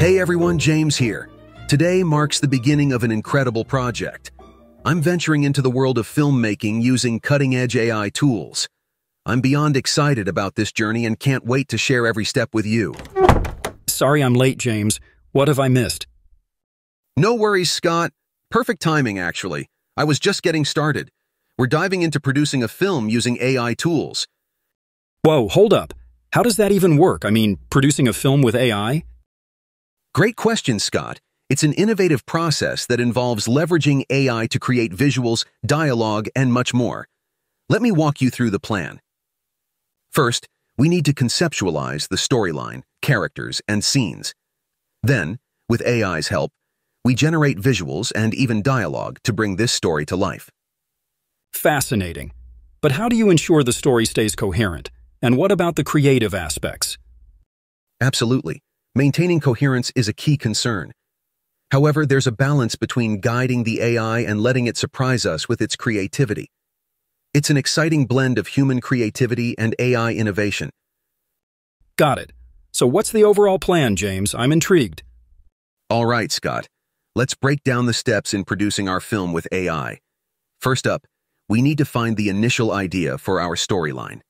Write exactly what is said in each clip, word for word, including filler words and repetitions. Hey everyone, James here. Today marks the beginning of an incredible project. I'm venturing into the world of filmmaking using cutting-edge A I tools. I'm beyond excited about this journey and can't wait to share every step with you. Sorry I'm late, James. What have I missed? No worries, Scott. Perfect timing, actually. I was just getting started. We're diving into producing a film using A I tools. Whoa, hold up. How does that even work? I mean, producing a film with A I? Great question, Scott. It's an innovative process that involves leveraging A I to create visuals, dialogue, and much more. Let me walk you through the plan. First, we need to conceptualize the storyline, characters, and scenes. Then, with A I's help, we generate visuals and even dialogue to bring this story to life. Fascinating. But how do you ensure the story stays coherent? And what about the creative aspects? Absolutely. Maintaining coherence is a key concern. However, there's a balance between guiding the A I and letting it surprise us with its creativity. It's an exciting blend of human creativity and A I innovation. Got it. So what's the overall plan, James? I'm intrigued. All right, Scott. Let's break down the steps in producing our film with A I. First up, we need to find the initial idea for our storyline.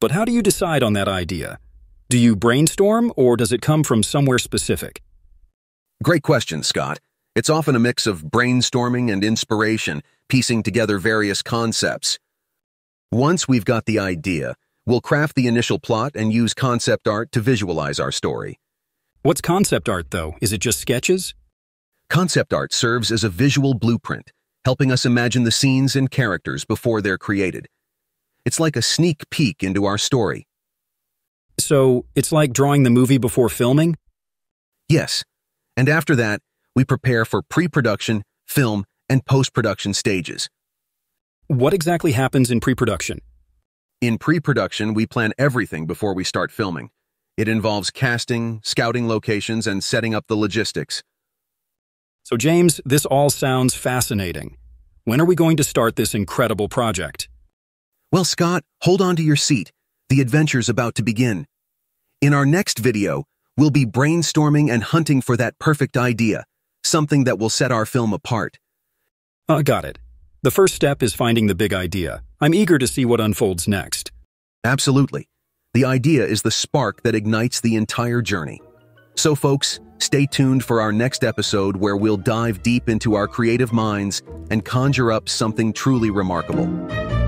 But how do you decide on that idea? Do you brainstorm, or does it come from somewhere specific? Great question, Scott. It's often a mix of brainstorming and inspiration, piecing together various concepts. Once we've got the idea, we'll craft the initial plot and use concept art to visualize our story. What's concept art, though? Is it just sketches? Concept art serves as a visual blueprint, helping us imagine the scenes and characters before they're created. It's like a sneak peek into our story. So, it's like drawing the movie before filming? Yes. And after that, we prepare for pre-production, film, and post-production stages. What exactly happens in pre-production? In pre-production, we plan everything before we start filming. It involves casting, scouting locations, and setting up the logistics. So, James, this all sounds fascinating. When are we going to start this incredible project? Well, Scott, hold on to your seat. The adventure's about to begin. In our next video, we'll be brainstorming and hunting for that perfect idea, something that will set our film apart. Uh, got it. The first step is finding the big idea. I'm eager to see what unfolds next. Absolutely. The idea is the spark that ignites the entire journey. So, folks, stay tuned for our next episode where we'll dive deep into our creative minds and conjure up something truly remarkable.